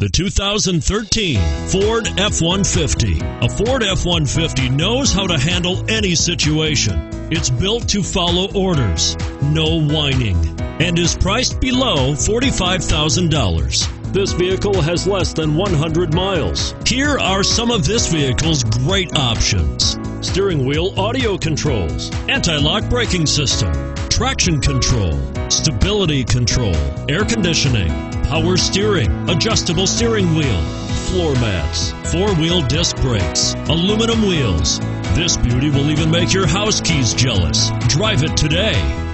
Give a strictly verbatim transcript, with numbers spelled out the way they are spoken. The two thousand thirteen Ford F one fifty. A Ford F one fifty knows how to handle any situation. It's built to follow orders, no whining, and is priced below forty-five thousand dollars. This vehicle has less than one hundred miles. Here are some of this vehicle's great options: steering wheel audio controls, anti-lock braking system, traction control, stability control, air conditioning, power steering, adjustable steering wheel, floor mats, four-wheel disc brakes, aluminum wheels. This beauty will even make your house keys jealous. Drive it today.